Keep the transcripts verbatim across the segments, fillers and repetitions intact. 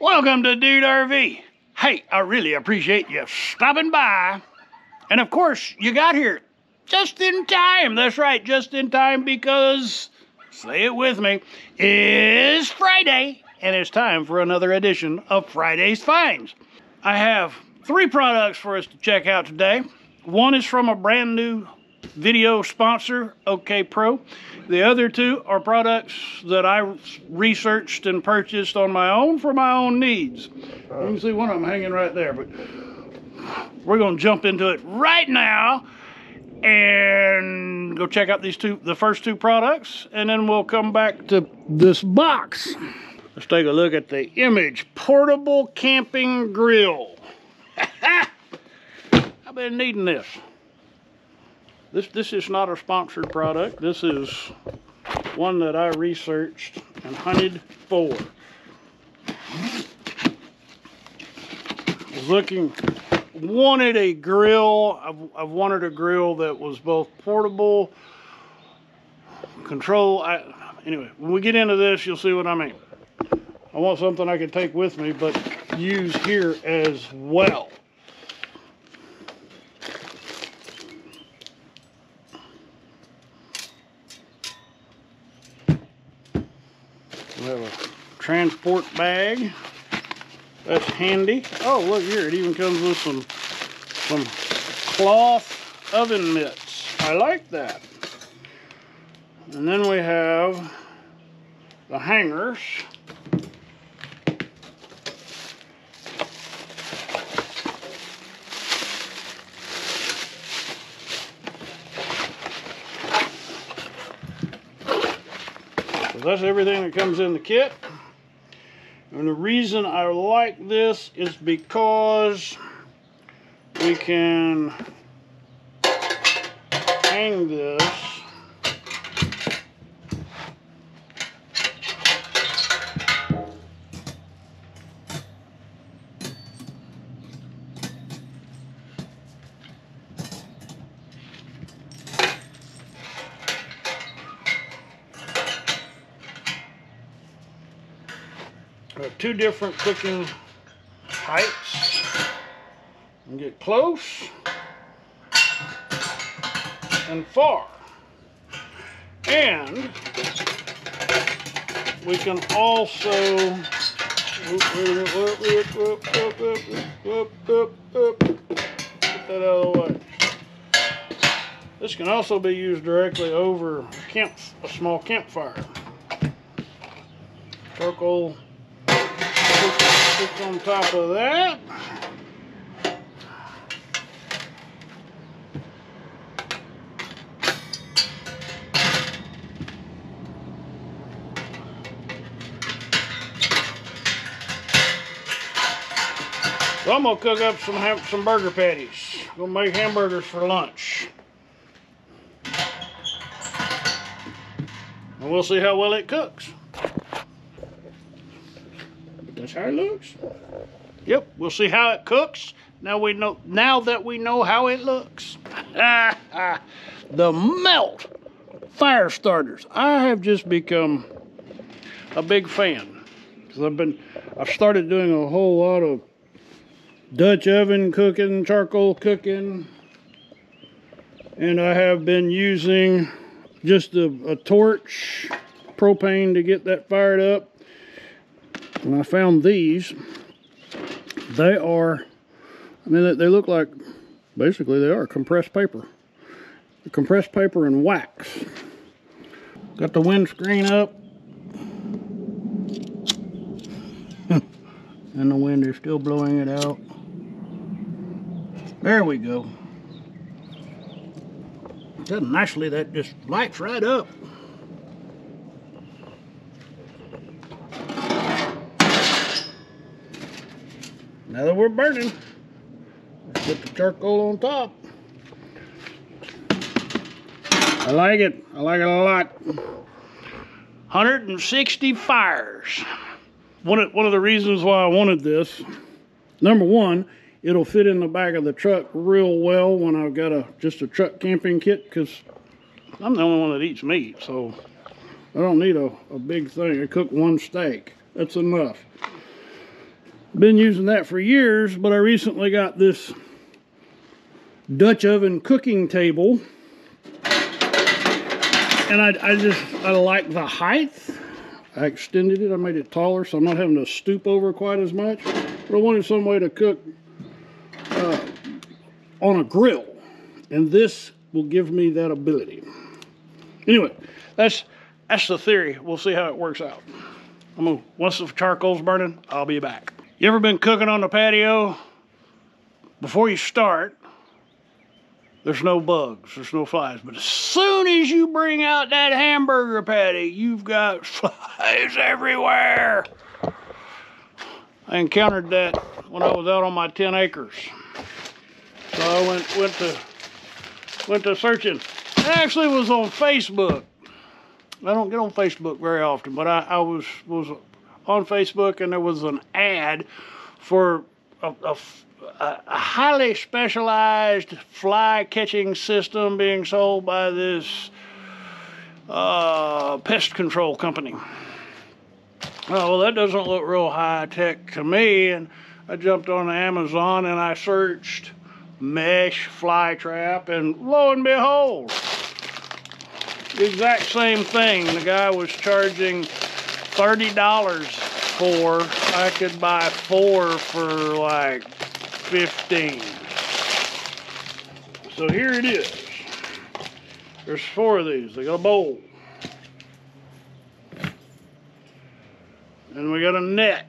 Welcome to Dude R V. Hey, I really appreciate you stopping by. And of course, you got here just in time. That's right, just in time because, say it with me, it's Friday. And it's time for another edition of Friday's Finds. I have three products for us to check out today. One is from a brand new video sponsor, OK Pro. The other two are products that I researched and purchased on my own for my own needs. You can see one of them hanging right there, but we're going to jump into it right now and go check out these two, the first two products, and then we'll come back to this box. Let's take a look at the Image Portable Camping Grill. I've been needing this. This, this is not a sponsored product. This is one that I researched and hunted for. I was looking, wanted a grill. I've, I've wanted a grill that was both portable, control. I, anyway, when we get into this, you'll see what I mean. I want something I can take with me, but use here as well. Have a transport bag. That's handy. Oh, look here, it even comes with some some cloth oven mitts. I like that. And then we have the hangers. That's everything that comes in the kit. And the reason I like this is because we can hang this two different cooking heights and get close and far, and we can also get that out of the way. This can also be used directly over a, camp, a small campfire. Charcoal just on top of that. So I'm gonna cook up some ham some burger patties. We'll make hamburgers for lunch. And we'll see how well it cooks. That's how it looks. Yep, we'll see how it cooks. Now we know. Now that we know how it looks, the melt fire starters. I have just become a big fan because I've been. I've started doing a whole lot of Dutch oven cooking, charcoal cooking, and I have been using just a, a torch, propane to get that fired up. And I found these. They are, I mean, they look like, basically they are compressed paper. The compressed paper and wax. Got the windscreen up. And the wind is still blowing it out. There we go. That nicely, that just lights right up. Now that we're burning, let's put the charcoal on top. I like it. I like it a lot. one hundred sixty fires. One of, one of the reasons why I wanted this, number one, it'll fit in the back of the truck real well when I've got a just a truck camping kit, because I'm the only one that eats meat, so I don't need a, a big thing. I cook one steak. That's enough. been using that for years, but I recently got this Dutch oven cooking table, and I, I just I like the height. I extended it, I made it taller, so I'm not having to stoop over quite as much, but I wanted some way to cook uh, on a grill, and this will give me that ability. Anyway, that's that's the theory. We'll see how it works out. I'm gonna, once the charcoal's burning, I'll be back. You ever been cooking on the patio? Before you start, there's no bugs, there's no flies, but as soon as you bring out that hamburger patty, you've got flies everywhere. I encountered that when I was out on my ten acres. So I went, went to went to searching. It actually was on Facebook. I don't get on Facebook very often, but I, I was, was on Facebook, and there was an ad for a, a, a highly specialized fly catching system being sold by this uh, pest control company. Oh, well, that doesn't look real high tech to me, and I jumped on Amazon and I searched mesh fly trap, and lo and behold, the exact same thing the guy was charging thirty dollars for. I could buy four for like fifteen. So here it is. There's four of these. They got a bowl, and we got a net.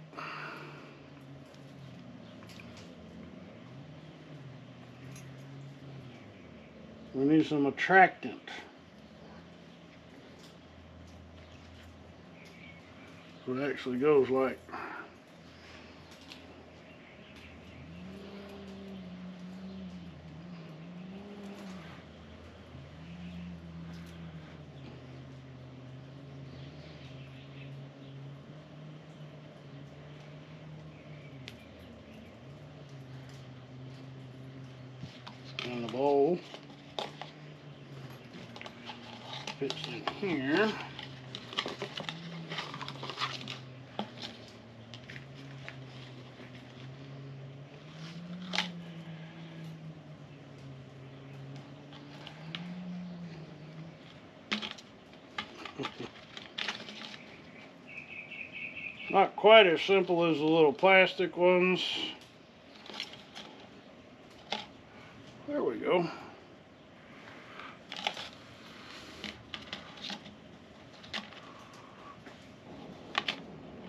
We need some attractant. So it actually goes like in the bowl. Fits in here. Not quite as simple as the little plastic ones. There we go.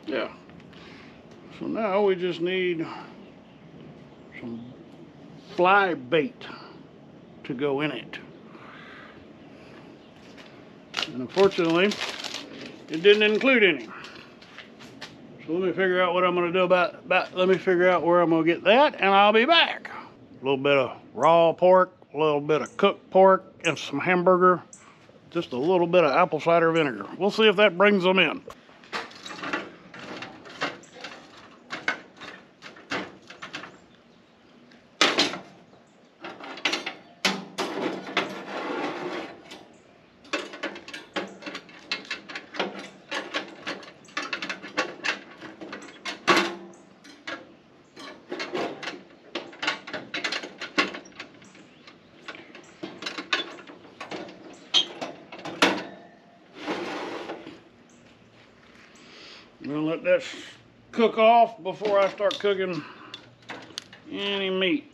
Yeah. So now we just need some fly bait to go in it. And unfortunately, it didn't include any. So let me figure out what I'm gonna do about, about let me figure out where I'm gonna get that, and I'll be back. A little bit of raw pork, a little bit of cooked pork, and some hamburger, just a little bit of apple cider vinegar. We'll see if that brings them in. Let that cook off before I start cooking any meat.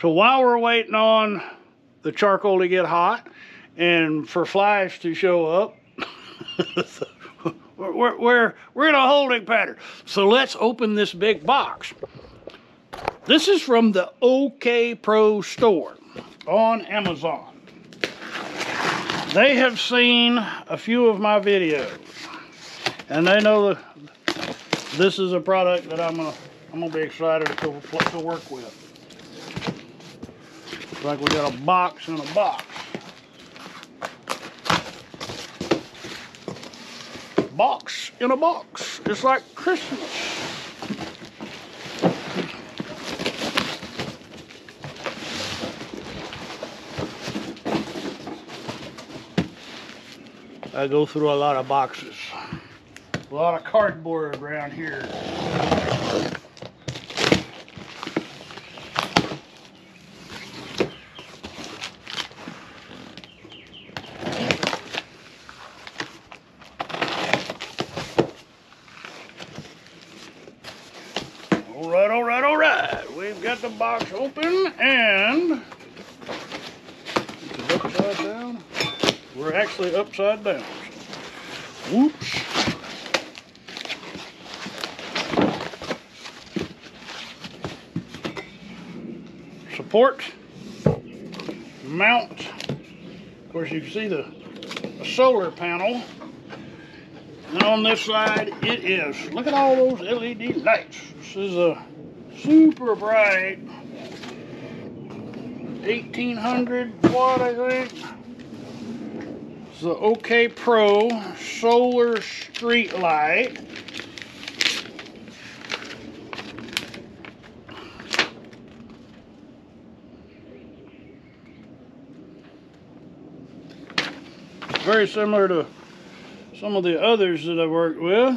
So while we're waiting on the charcoal to get hot and for flies to show up, so we're, we're, we're in a holding pattern. So let's open this big box. This is from the OK Pro store on Amazon. They have seen a few of my videos, and they know that this is a product that I'm gonna, I'm gonna be excited to, to work with. It's like we got a box in a box. Box in a box. It's like Christmas. I go through a lot of boxes. A lot of cardboard around here. The box open and it's upside down. We're actually upside down. Whoops. Support, mount. Of course, you can see the, the solar panel. And on this side, it is. Look at all those L E D lights. This is a super bright, eighteen hundred watt, I think. It's the OK Pro solar street light. Very similar to some of the others that I've worked with.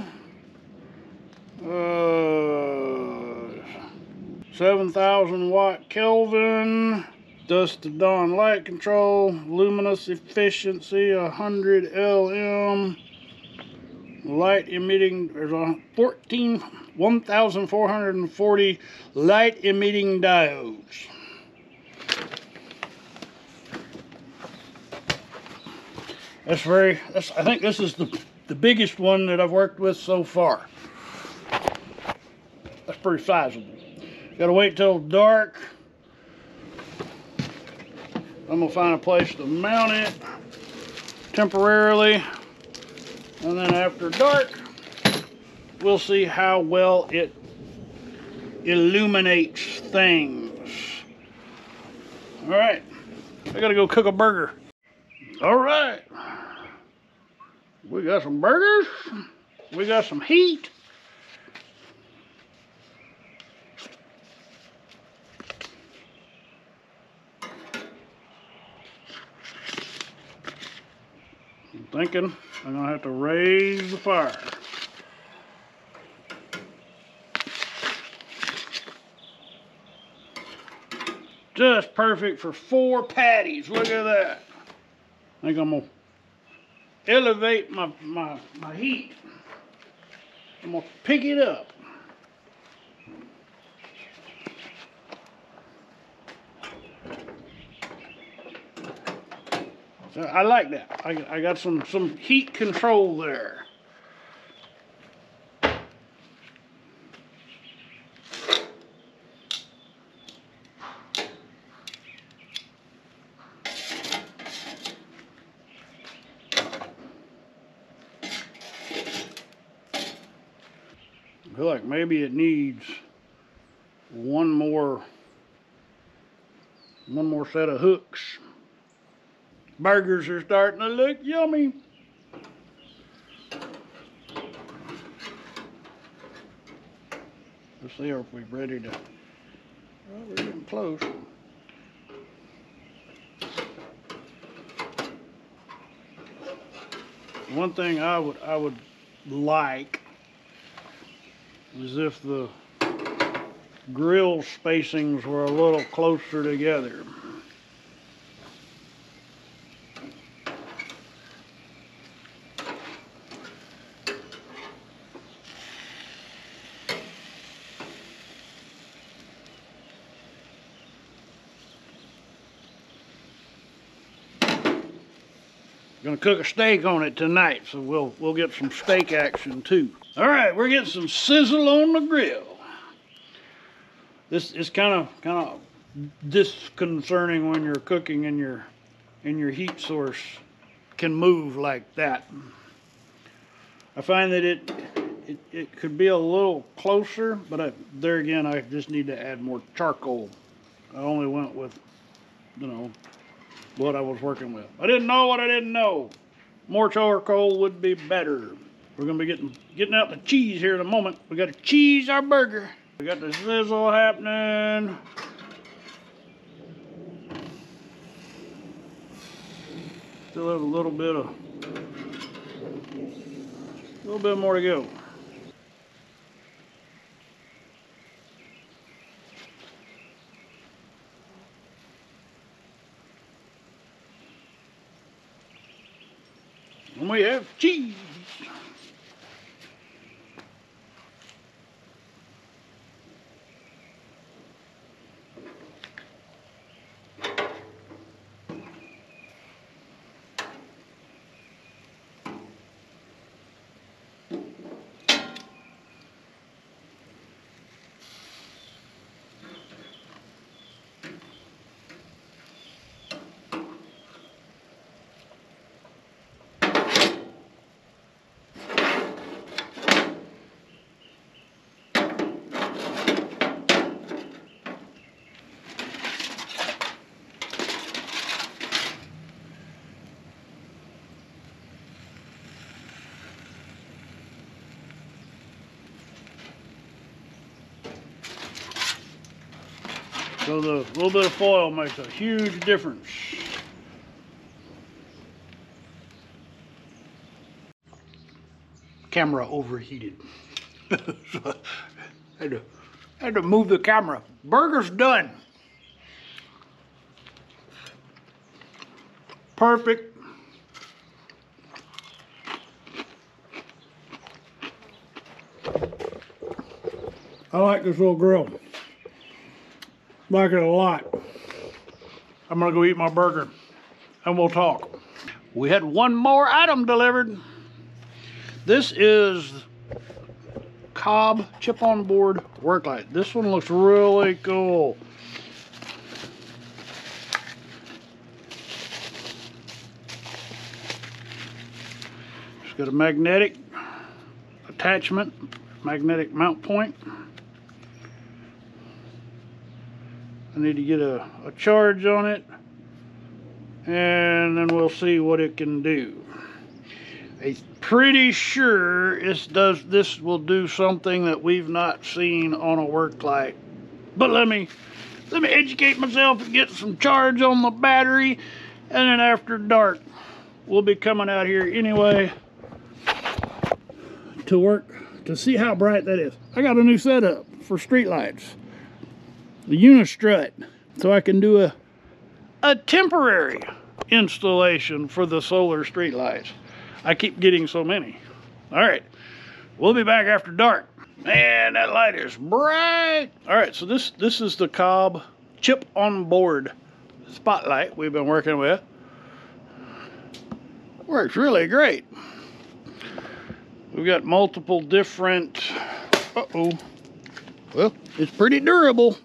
seven thousand watt Kelvin, dusk to dawn light control, luminous efficiency one hundred L M, light emitting, there's a fourteen, one thousand four hundred forty light emitting diodes. That's very, that's, I think this is the, the biggest one that I've worked with so far. That's pretty sizable. Gotta wait till dark. I'm gonna find a place to mount it temporarily. And then after dark, we'll see how well it illuminates things. All right, I gotta go cook a burger. All right, we got some burgers. We got some heat. Thinking I'm gonna have to raise the fire. Just perfect for four patties. Look at that. I think I'm gonna elevate my, my, my heat. I'm gonna pick it up. I like that. I, I got some, some heat control there. I feel like maybe it needs one more, one more set of hooks. Burgers are starting to look yummy. Let's see if we're ready to... Well, we're getting close. One thing I would I would like is if the grill spacings were a little closer together. Gonna cook a steak on it tonight, so we'll we'll get some steak action too. All right, we're getting some sizzle on the grill. This is kind of kind of disconcerting when you're cooking and your and your heat source can move like that. I find that it it, it could be a little closer, but I, there again, I just need to add more charcoal. I only went with, you know, what I was working with. I didn't know what I didn't know. More charcoal would be better. We're gonna be getting getting out the cheese here in a moment. We gotta cheese our burger. We got the sizzle happening. Still have a little bit of a little bit more to go. And we have cheese. So the little bit of foil makes a huge difference. Camera overheated. So I had to, had to move the camera. Burger's done. Perfect. I like this little grill. Like it a lot. I'm gonna go eat my burger and we'll talk. We had one more item delivered. This is Cobb Chip-on Board Worklight. This one looks really cool. It's got a magnetic attachment, magnetic mount point. I need to get a, a charge on it, and then we'll see what it can do. I'm pretty sure it's does this will do something that we've not seen on a work light. But let me let me educate myself and get some charge on the battery, and then after dark we'll be coming out here anyway to work to see how bright that is. I got a new setup for street lights. The Unistrut, so I can do a a temporary installation for the solar street lights. I keep getting so many. All right, we'll be back after dark. Man, that light is bright. All right, so this this is the Cobb Chip-on Board spotlight we've been working with. Works really great. We've got multiple different. Uh oh. Well, it's pretty durable.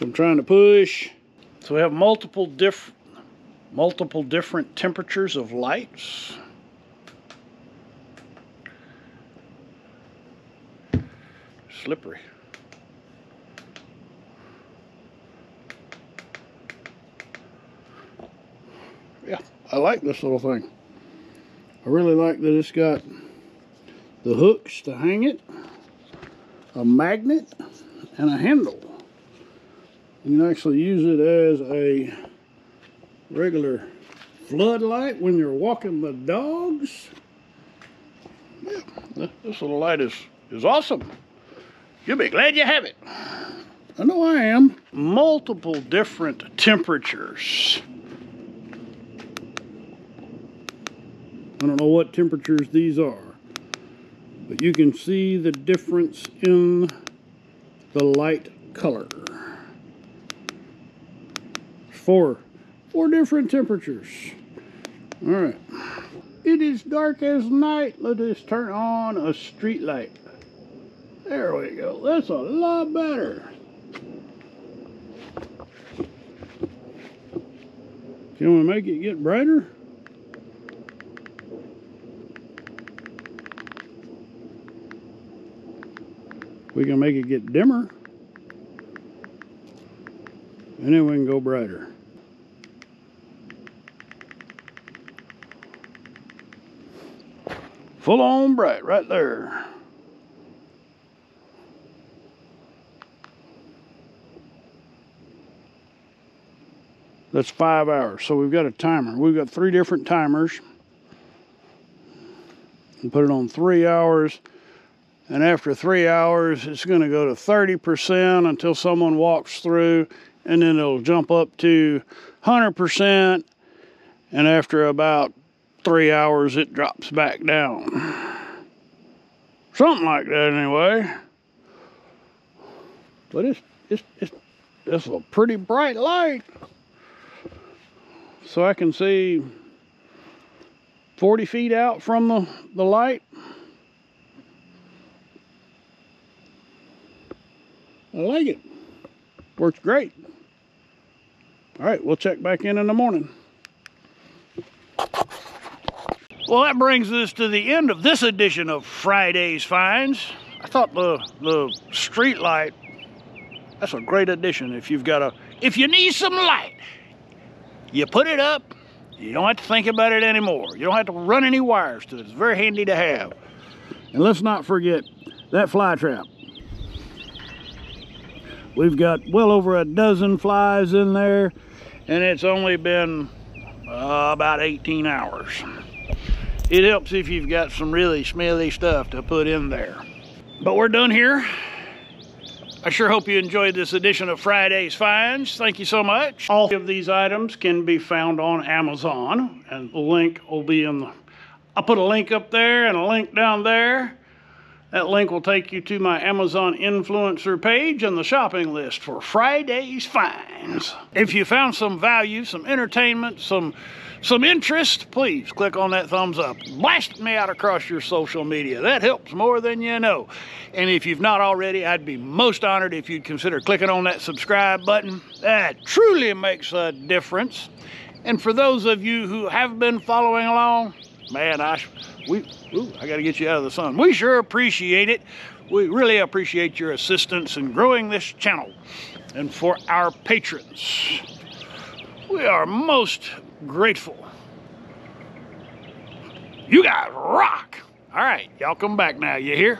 I'm trying to push. So we have multiple diff multiple different temperatures of lights. Slippery. Yeah, I like this little thing. I really like that it's got the hooks to hang it, a magnet, and a handle. You can actually use it as a regular floodlight when you're walking the dogs. Yeah, this little light is, is awesome. You'll be glad you have it. I know I am. Multiple different temperatures. I don't know what temperatures these are, but you can see the difference in the light color. Four, four different temperatures. All right. It is dark as night. Let us turn on a street light. There we go. That's a lot better. Can we make it get brighter? We can make it get dimmer. and then we can go brighter. Full on bright right there. That's five hours. So we've got a timer. We've got three different timers. And put it on three hours. And after three hours, it's going to go to thirty percent until someone walks through. And then it'll jump up to one hundred percent. And after about three hours, it drops back down. Something like that anyway. But it's, it's, it's, it's a pretty bright light. So I can see forty feet out from the, the light. I like it. Works great. All right, we'll check back in in the morning. Well, that brings us to the end of this edition of Friday's Finds. I thought the, the street light, that's a great addition if you've got a, if you need some light. You put it up, you don't have to think about it anymore. You don't have to run any wires to it. It's very handy to have. And let's not forget that fly trap. We've got well over a dozen flies in there, and it's only been uh, about eighteen hours. It helps if you've got some really smelly stuff to put in there. But we're done here. I sure hope you enjoyed this edition of Friday's Finds. Thank you so much. All of these items can be found on Amazon, and the link will be in the... I'll put a link up there and a link down there. That link will take you to my Amazon influencer page and the shopping list for Friday's Finds. If you found some value, some entertainment, some, some interest, please click on that thumbs up. Blast me out across your social media. That helps more than you know. And if you've not already, I'd be most honored if you'd consider clicking on that subscribe button. That truly makes a difference. And for those of you who have been following along, man, I... We, ooh, I gotta get you out of the sun. We sure appreciate it. We really appreciate your assistance in growing this channel. And for our patrons, we are most grateful. You guys rock. All right, y'all come back now, you hear?